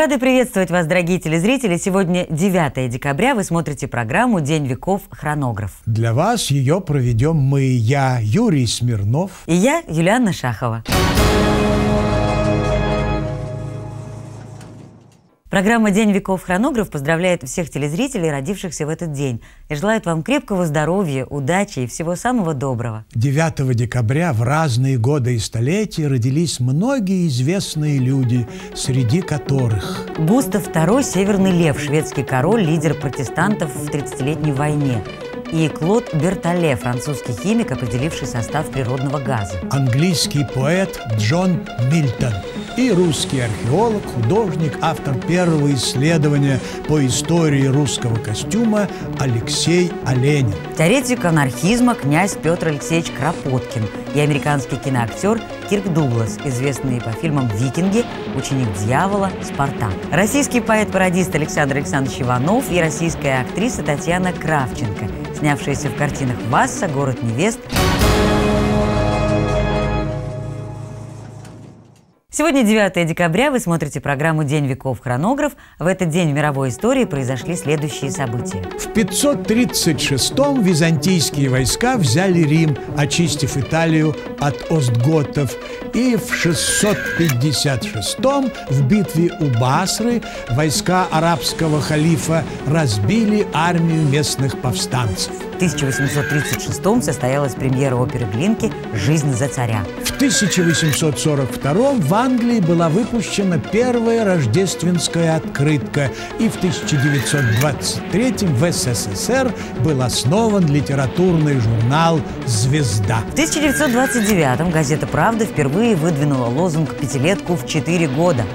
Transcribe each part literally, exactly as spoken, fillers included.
Рады приветствовать вас, дорогие телезрители. Сегодня девятое декабря. Вы смотрите программу «День веков. Хронограф». Для вас ее проведем мы, я, Юрий Смирнов. И я, Юлианна Шахова. Программа «День веков. Хронограф» поздравляет всех телезрителей, родившихся в этот день, и желает вам крепкого здоровья, удачи и всего самого доброго. девятого декабря в разные годы и столетия родились многие известные люди, среди которых Густав второй Северный Лев, шведский король, лидер протестантов в тридцатилетней войне, и Клод Бертоле, французский химик, определивший состав природного газа. Английский поэт Джон Милтон и русский археолог, художник, автор первого исследования по истории русского костюма Алексей Оленин. Теоретик анархизма князь Петр Алексеевич Кропоткин и американский киноактер Кирк Дуглас, известный по фильмам «Викинги», «Ученик дьявола», «Спартак». Российский поэт-пародист Александр Александрович Иванов и российская актриса Татьяна Кравченко, снявшаяся в картинах «Васса», «Город невест». Сегодня девятое декабря, вы смотрите программу «День веков. Хронограф». В этот день в мировой истории произошли следующие события. В пятьсот тридцать шестом византийские войска взяли Рим, очистив Италию от остготов. И в шестьсот пятьдесят шестом в битве у Басры войска арабского халифа разбили армию местных повстанцев. В тысяча восемьсот тридцать шестом состоялась премьера оперы «Глинки» «Жизнь за царя». В тысяча восемьсот сорок втором в Англии была выпущена первая рождественская открытка, и в тысяча девятьсот двадцать третьем в СССР был основан литературный журнал «Звезда». В тысяча девятьсот двадцать девятом газета «Правда» впервые выдвинула лозунг «Пятилетку в четыре года».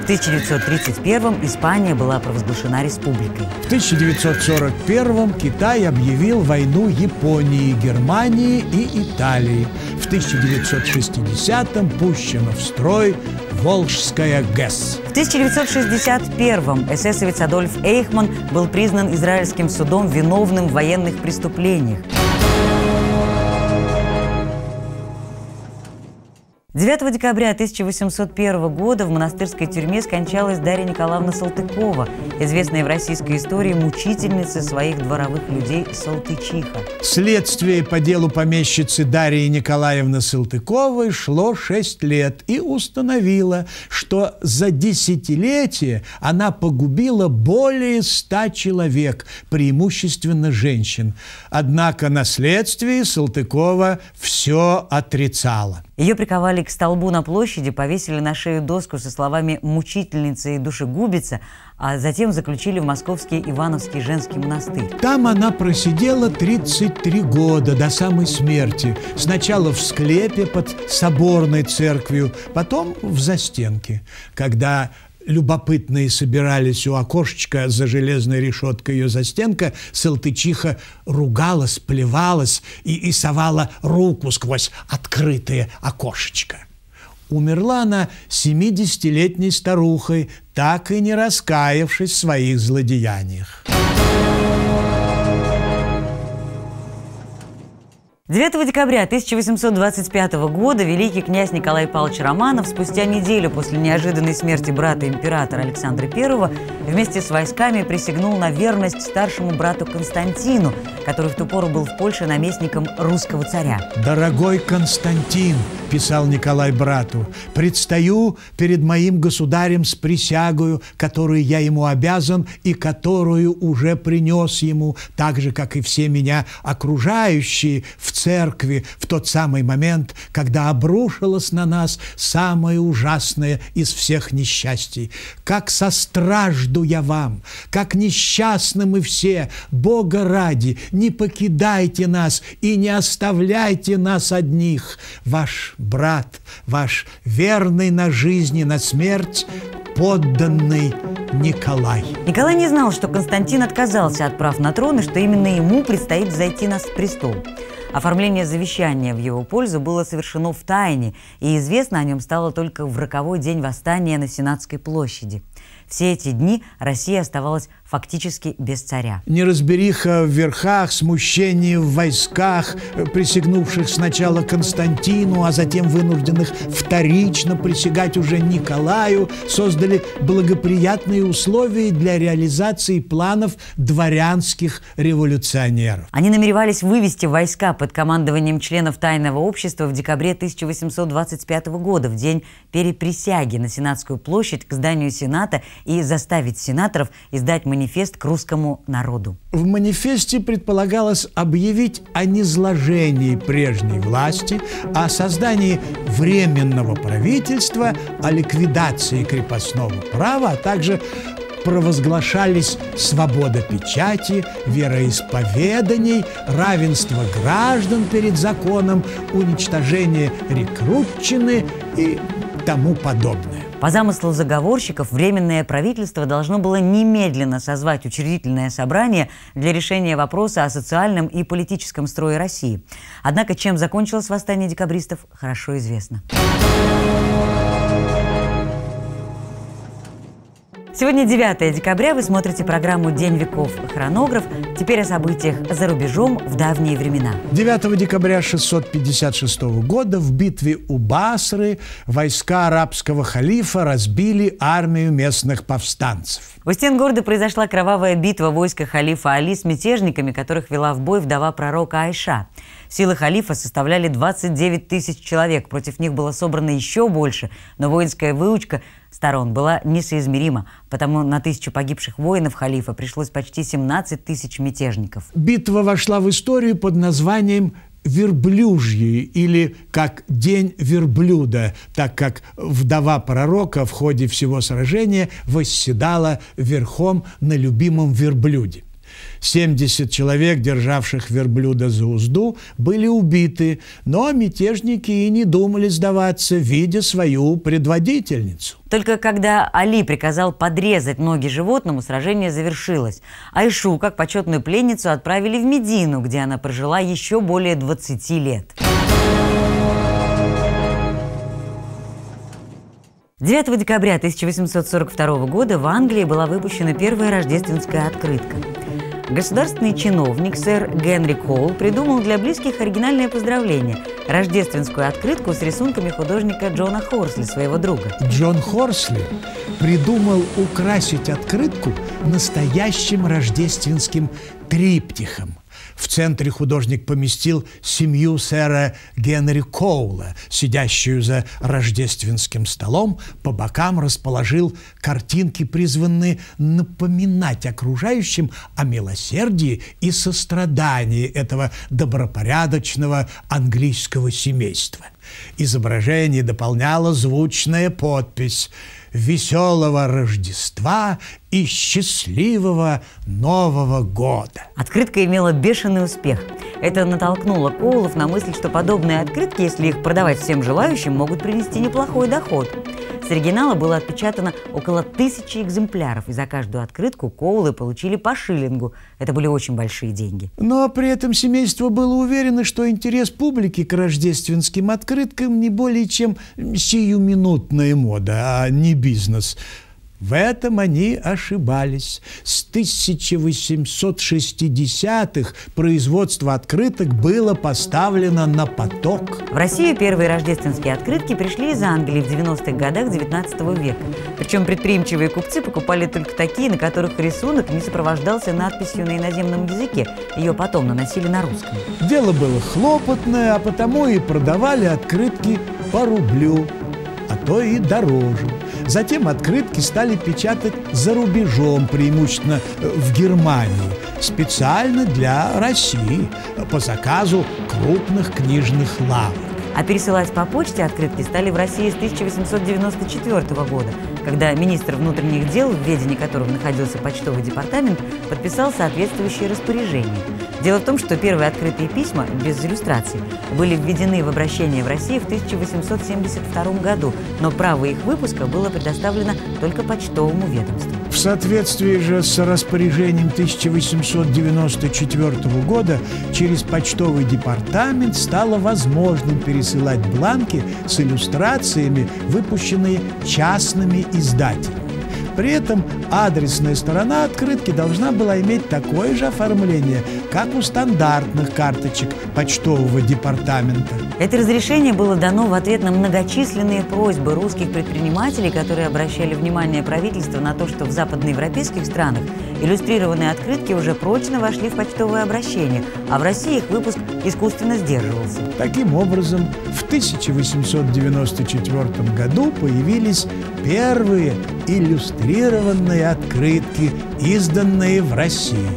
В тысяча девятьсот тридцать первом Испания была провозглашена республикой. В тысяча девятьсот сорок первом Китай объявил войну Японии, Германии и Италии. В тысяча девятьсот шестидесятом пущена в строй Волжская ГЭС. В тысяча девятьсот шестьдесят первом эсэсовец Адольф Эйхман был признан израильским судом виновным в военных преступлениях. девятого декабря тысяча восемьсот первого года в монастырской тюрьме скончалась Дарья Николаевна Салтыкова, известная в российской истории мучительница своих дворовых людей салтычиха. Следствие по делу помещицы Дарьи Николаевны Салтыковой шло шесть лет и установило, что за десятилетие она погубила более ста человек, преимущественно женщин. Однако на следствии Салтыкова все отрицала. Ее приковали к столбу на площади, повесили на шею доску со словами «мучительница и душегубица», а затем заключили в московский Ивановский женский монастырь. Там она просидела тридцать три года, до самой смерти. Сначала в склепе под соборной церковью, потом в застенке, когда любопытные собирались у окошечка за железной решеткой ее застенка, салтычиха ругалась, плевалась и, и совала руку сквозь открытое окошечко. Умерла она семидесятилетней старухой, так и не раскаявшись в своих злодеяниях. девятого декабря тысяча восемьсот двадцать пятого года великий князь Николай Павлович Романов спустя неделю после неожиданной смерти брата императора Александра Первого вместе с войсками присягнул на верность старшему брату Константину, который в ту пору был в Польше наместником русского царя. «Дорогой Константин, – писал Николай брату, – предстаю перед моим государем с присягою, которую я ему обязан и которую уже принес ему, так же, как и все меня окружающие, в церкви в тот самый момент, когда обрушилось на нас самое ужасное из всех несчастий. Как состражду я вам, как несчастны мы все, Бога ради, не покидайте нас и не оставляйте нас одних. Ваш брат, ваш верный на жизнь и на смерть, подданный Николай». Николай не знал, что Константин отказался от прав на трон и что именно ему предстоит взойти на престол. Оформление завещания в его пользу было совершено в тайне, и известно о нем стало только в роковой день восстания на Сенатской площади. Все эти дни Россия оставалась фактически без царя. Неразбериха в верхах, смущение в войсках, присягнувших сначала Константину, а затем вынужденных вторично присягать уже Николаю, создали благоприятные условия для реализации планов дворянских революционеров. Они намеревались вывести войска под командованием членов тайного общества в декабре тысяча восемьсот двадцать пятого года, в день переприсяги, на Сенатскую площадь к зданию Сената и заставить сенаторов издать манифест к русскому народу. В манифесте предполагалось объявить о низложении прежней власти, о создании временного правительства, о ликвидации крепостного права, а также провозглашались свобода печати, вероисповеданий, равенство граждан перед законом, уничтожение рекрутчины и тому подобное. По замыслу заговорщиков, Временное правительство должно было немедленно созвать учредительное собрание для решения вопроса о социальном и политическом строе России. Однако, чем закончилось восстание декабристов, хорошо известно. Сегодня девятое декабря, вы смотрите программу «День веков. Хронограф». Теперь о событиях за рубежом в давние времена. девятого декабря шестьсот пятьдесят шестого года в битве у Басры войска арабского халифа разбили армию местных повстанцев. У стен города произошла кровавая битва войска халифа Али с мятежниками, которых вела в бой вдова пророка Айша. Силы халифа составляли двадцать девять тысяч человек, против них было собрано еще больше, но воинская выучка сторон была несоизмерима, потому на тысячу погибших воинов халифа пришлось почти семнадцать тысяч мятежников. Битва вошла в историю под названием «Верблюжьи», или как «День верблюда», так как вдова пророка в ходе всего сражения восседала верхом на любимом верблюде. семьдесят человек, державших верблюда за узду, были убиты, но мятежники и не думали сдаваться, видя свою предводительницу. Только когда Али приказал подрезать ноги животному, сражение завершилось. Айшу, как почетную пленницу, отправили в Медину, где она прожила еще более двадцати лет. девятого декабря тысяча восемьсот сорок второго года в Англии была выпущена первая рождественская открытка. Государственный чиновник сэр Генри Коул придумал для близких оригинальное поздравление – рождественскую открытку с рисунками художника Джона Хорсли, своего друга. Джон Хорсли придумал украсить открытку настоящим рождественским триптихом. В центре художник поместил семью сэра Генри Коула, сидящую за рождественским столом, по бокам расположил картинки, призванные напоминать окружающим о милосердии и сострадании этого добропорядочного английского семейства. Изображение дополняла звучная подпись «Веселого Рождества и счастливого Нового года». Открытка имела бешеный успех. Это натолкнуло Коулов на мысль, что подобные открытки, если их продавать всем желающим, могут принести неплохой доход. С оригинала было отпечатано около тысячи экземпляров, и за каждую открытку Коулы получили по шиллингу. Это были очень большие деньги. Но при этом семейство было уверено, что интерес публики к рождественским открыткам не более чем сиюминутная мода, а не бизнес. В этом они ошибались. С тысяча восемьсот шестидесятых производство открыток было поставлено на поток. В Россию первые рождественские открытки пришли из Англии в девяностых годах девятнадцатого века. Причем предприимчивые купцы покупали только такие, на которых рисунок не сопровождался надписью на иноземном языке. Ее потом наносили на русском. Дело было хлопотное, а потому и продавали открытки по рублю, а то и дороже. Затем открытки стали печатать за рубежом, преимущественно в Германии, специально для России, по заказу крупных книжных лавок. А пересылать по почте открытки стали в России с тысяча восемьсот девяносто четвёртого года, когда министр внутренних дел, в ведении которого находился почтовый департамент, подписал соответствующие распоряжения. Дело в том, что первые открытые письма, без иллюстраций, были введены в обращение в России в тысяча восемьсот семьдесят втором году, но право их выпуска было предоставлено только почтовому ведомству. В соответствии же с распоряжением тысяча восемьсот девяносто четвёртого года через почтовый департамент стало возможным пересылать бланки с иллюстрациями, выпущенные частными издателями. При этом адресная сторона открытки должна была иметь такое же оформление, как у стандартных карточек почтового департамента. Это разрешение было дано в ответ на многочисленные просьбы русских предпринимателей, которые обращали внимание правительства на то, что в западноевропейских странах иллюстрированные открытки уже прочно вошли в почтовое обращение, а в России их выпуск искусственно сдерживался. Таким образом, в тысяча восемьсот девяносто четвёртом году появились первые иллюстрированные открытки, изданные в России.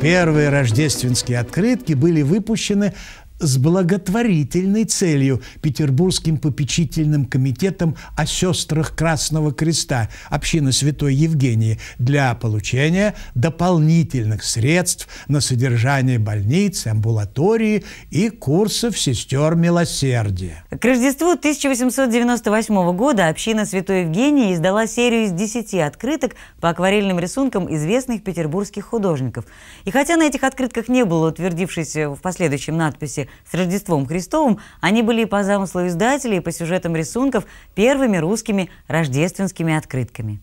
Первые рождественские открытки были выпущены с благотворительной целью Петербургским попечительным комитетом о сестрах Красного Креста общины Святой Евгении для получения дополнительных средств на содержание больниц, амбулатории и курсов сестер милосердия. К Рождеству тысяча восемьсот девяносто восьмого года община Святой Евгении издала серию из десяти открыток по акварельным рисункам известных петербургских художников. И хотя на этих открытках не было утвердившейся в последующем надписи с Рождеством Христовым, они были и по замыслу издателей, и по сюжетам рисунков первыми русскими рождественскими открытками.